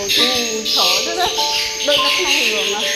Ôi trời, thở đó đó. Đôi đất này rồi mà.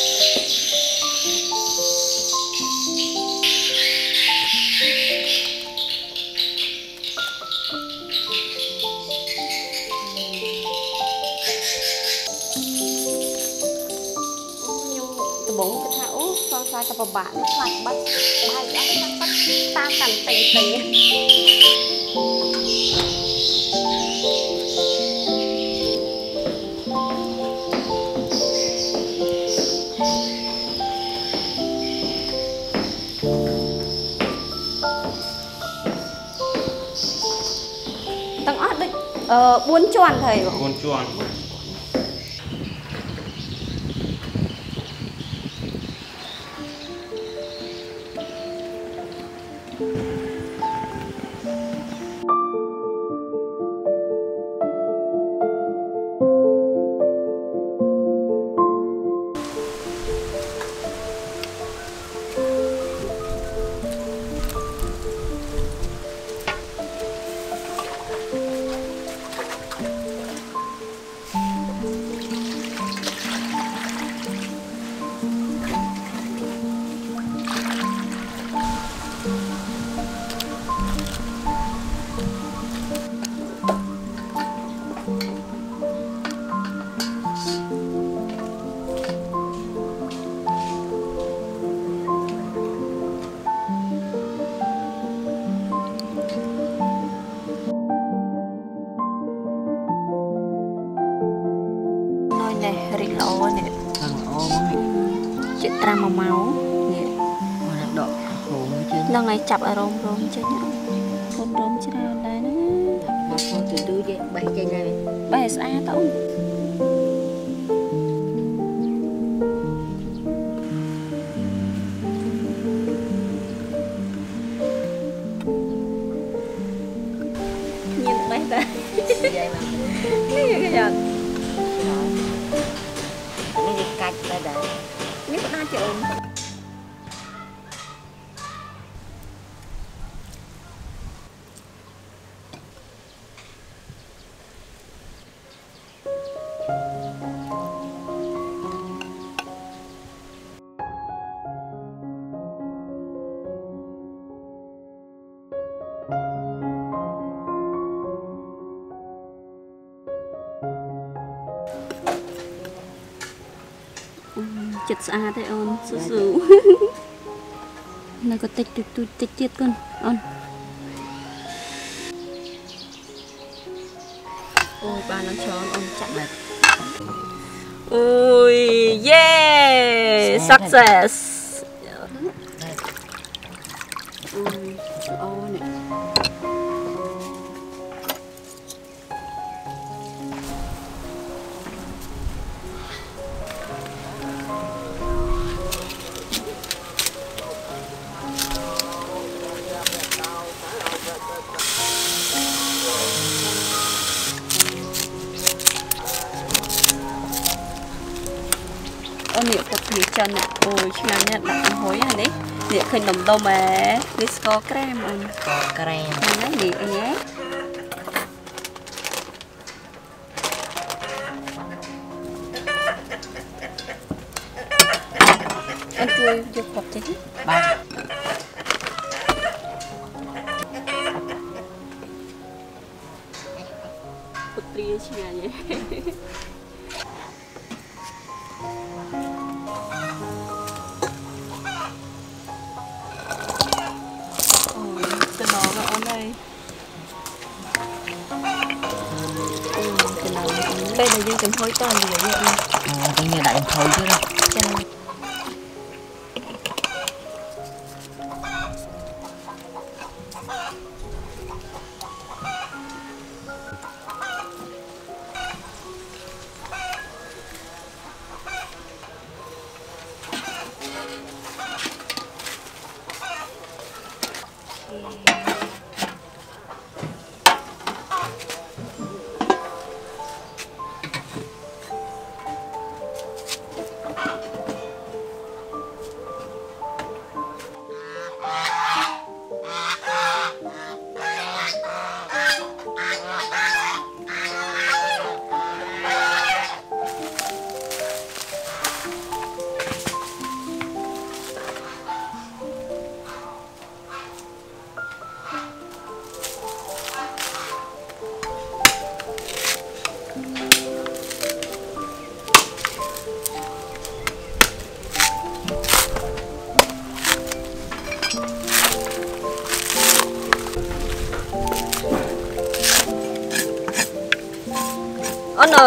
Và bạn lại bắt bài đánh bắt ta cần tẩy tẩy tăng ớt đấy, buôn chuan thầy buôn chuan. Hãy subscribe cho kênh Ghiền Mì Gõ để không bỏ lỡ chị trăng màu máu nè đỏ lần này chập ở rôm rôm chơi nhá rôm rôm chơi nào đây nữa mà con thì đưa về bảy chơi này bảy sa tao nhìn mấy ta vậy mà cái giờ nó đi cạch ra đây nếu ta chịu chật xa thế ôn sữa sữa này có tịch tôi tịch chết con ôn ôi ba nó cho ôn chặt này ôi yeah success ôi ôn này niệm tập niệm chân ạ, ôi chị này đặt ăn hối này đấy, niệm khởi động đâu mà, disco creme anh, creme, đấy niệm anh nhé. Anh chui vô hộp thế, ba. Tập niệm chị này nhé. Đây là dân tình hối cho gì vậy em? Cái nhà đại thôi chứ đâu. Ông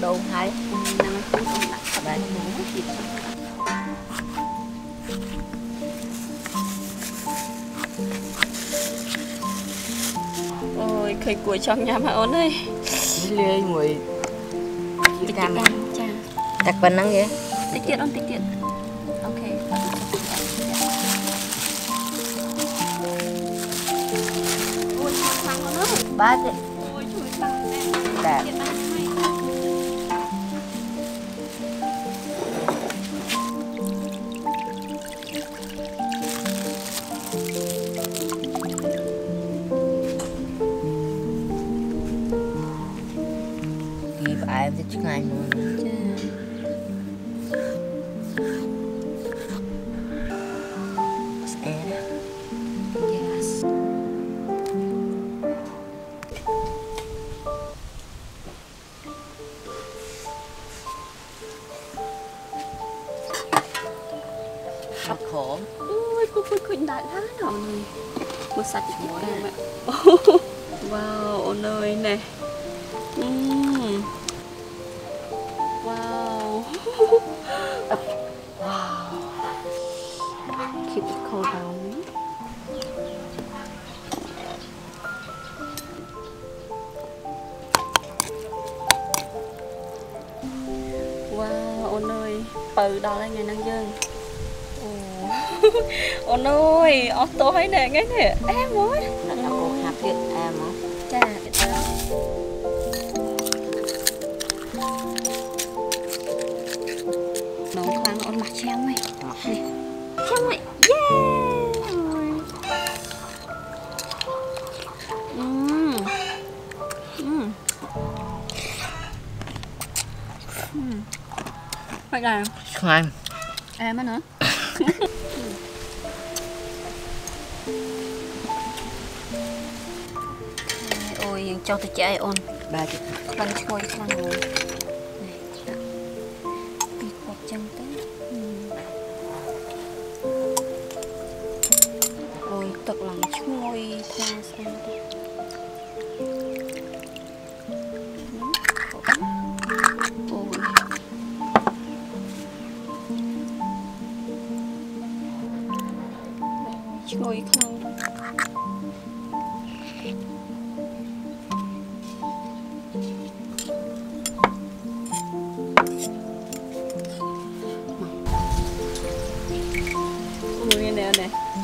Đồ thái năm không đặt các bạn muốn gì ôi khơi cuối trong nhà mà ôn ơi lê ngồi tích cam cha đặt bàn năng vậy tích tiện ôn tích tiện ok ôi sang con ơi ba chị ôi chui sang đẹp. Hãy subscribe cho kênh Ghiền Mì Gõ để không bỏ lỡ những video hấp dẫn. phải em thích ngay luôn. Thật khổ. Ôi, khuyên đại lá rồi. Mua sạch chị em ạ. Wow, ôi nơi nè. Wow. Wow. Keep it cold down. Wow, ôi nơi. Từ đó là ngày năng dân. Ôi ơi, ôi tối nè, nghe nè, em quá. Nó là cô hạt thiệt em á. Chà, thiệt đó. Nó khoan ôn mặt trang mày. Mặt nè. Trang mày, yeah. Vậy là khoan. Em á nữa. Ôi, cho tôi chạy ôn bà chị bánh trôi xong rồi. Này, chị bịt bọt chân tới. Ôi, thật lòng trôi thang sang tới. Trôi không nè,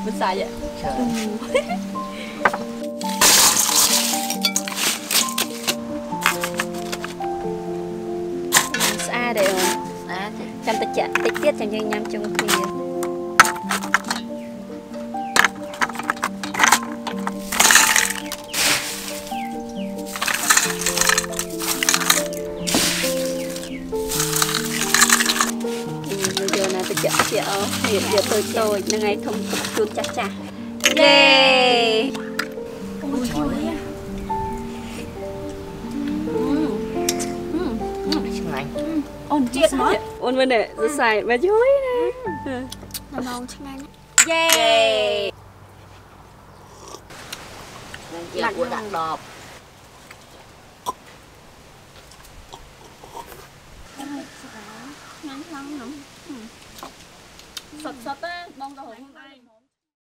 bữa xa vậy. Xa đều. Chăm tích tiết chẳng như nhằm chung kia. Nhiệt giờ tôi nên ngày thông chuột chặt chặt. Yay! Ôi trời ơi. Chừng này. Ôn chết nó. Ôn bên này, giờ xài mẹ chuối này. Nó ngon chừng này. Yay! Nên chị của đặt đọp. Ngắn lắm lắm. Sật sật á, bông đồ hôm nay